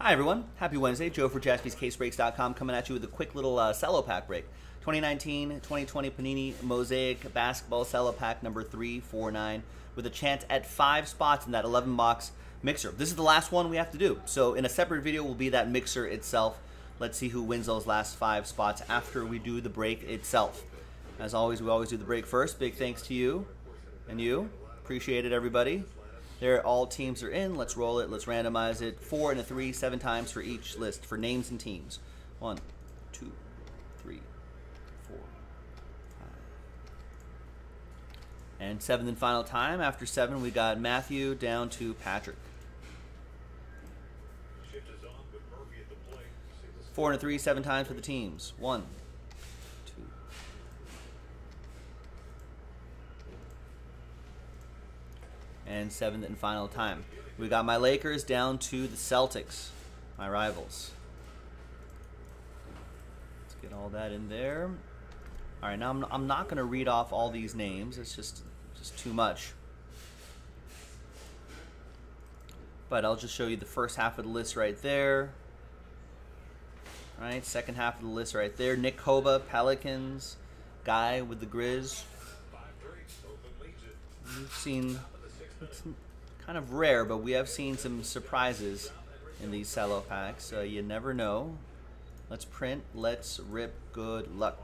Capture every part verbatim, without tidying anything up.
Hi everyone, happy Wednesday. Joe for Jaspys Case Breaks dot com coming at you with a quick little uh, cello pack break. twenty nineteen twenty twenty Panini Mosaic Basketball Cello Pack number three forty-nine with a chance at five spots in that eleven box mixer. This is the last one we have to do. So in a separate video will be that mixer itself. Let's see who wins those last five spots after we do the break itself. As always, we always do the break first. Big thanks to you and you. Appreciate it, everybody. There, all teams are in. Let's roll it. Let's randomize it. Four and a three, seven times for each list for names and teams. One, two, three, four, five. And seventh and final time. After seven, we got Matthew down to Patrick. Four and a three, seven times for the teams. One. And seventh and final time. We got my Lakers down to the Celtics, my rivals. Let's get all that in there. All right, now I'm, I'm not gonna read off all these names. It's just, just too much. But I'll just show you the first half of the list right there. All right, second half of the list right there. Nick Koba, Pelicans, guy with the Grizz. We've seen, it's kind of rare, but we have seen some surprises in these cello packs. Uh, you never know. Let's print. Let's rip. Good luck.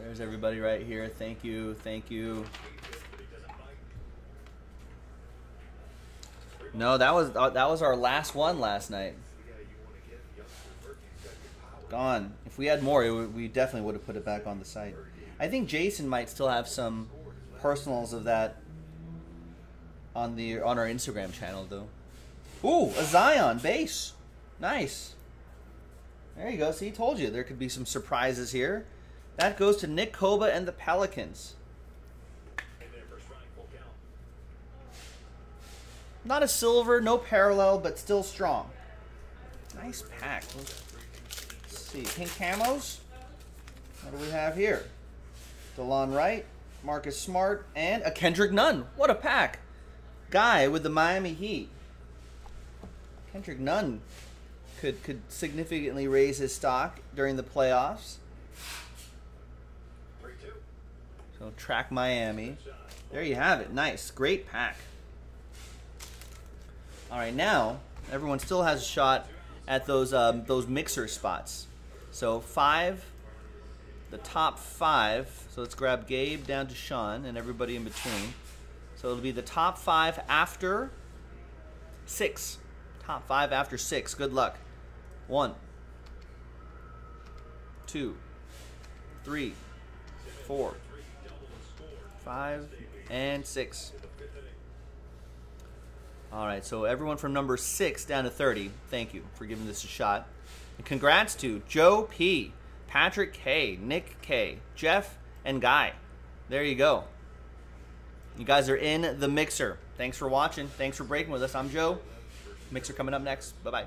There's everybody right here. Thank you, thank you. No, that was that was our last one last night. Gone. If we had more, it would, we definitely would have put it back on the site. I think Jason might still have some personals of that on the on our Instagram channel though. Ooh, a Zion base. Nice. There you go. See, he told you there could be some surprises here. That goes to Nick Koba and the Pelicans. Not a silver, no parallel, but still strong. Nice pack. Let's see, pink camos. What do we have here? DeLon Wright, Marcus Smart, and a Kendrick Nunn. What a pack. Guy with the Miami Heat. Kendrick Nunn could, could significantly raise his stock during the playoffs. So track Miami. There you have it. Nice. Great pack. All right, now everyone still has a shot at those um, those mixer spots. So five, the top five. So let's grab Gabe down to Sean and everybody in between. So it'll be the top five after six. Top five after six. Good luck. One, two, three, four, five and six. All right, so everyone from number six down to thirty, thank you for giving this a shot. And congrats to Joe P, Patrick K, Nick K, Jeff, and Guy. There you go. You guys are in the mixer. Thanks for watching. Thanks for breaking with us. I'm Joe. Mixer coming up next. Bye-bye.